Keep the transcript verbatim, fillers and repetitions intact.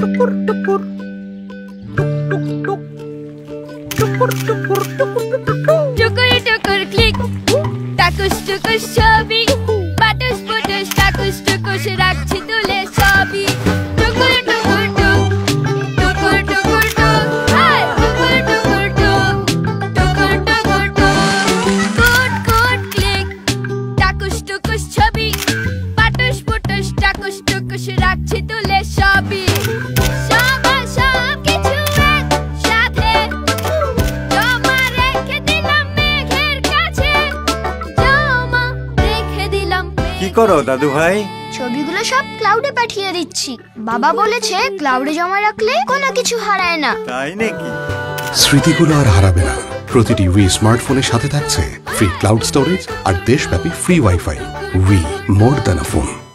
tupur tupur tuk tuk tuk tupur tupur tupur tuk tukur tukur click takus tukus shobi batus batus takus tukus rakchi tule shobi tukur tukur tuk tukur tukur tuk hai tukur tukur tuk tukur tukur tuk kut kut click takus tukus shobi batus batus takus tukus rakchi tule shobi করো দাদু ভাই ছবিগুলো সব ক্লাউডে পাঠিয়ে দিচ্ছি বাবা বলেছে ক্লাউডে জমা রাখলে কোনো কিছু হারায় না তাই নাকি স্মৃতিগুলো আর হারাবে না প্রতিটি WE স্মার্টফোনের সাথে থাকছে ফ্রি ক্লাউড স্টোরেজ আর দেশব্যাপী free wifi WE more than a phone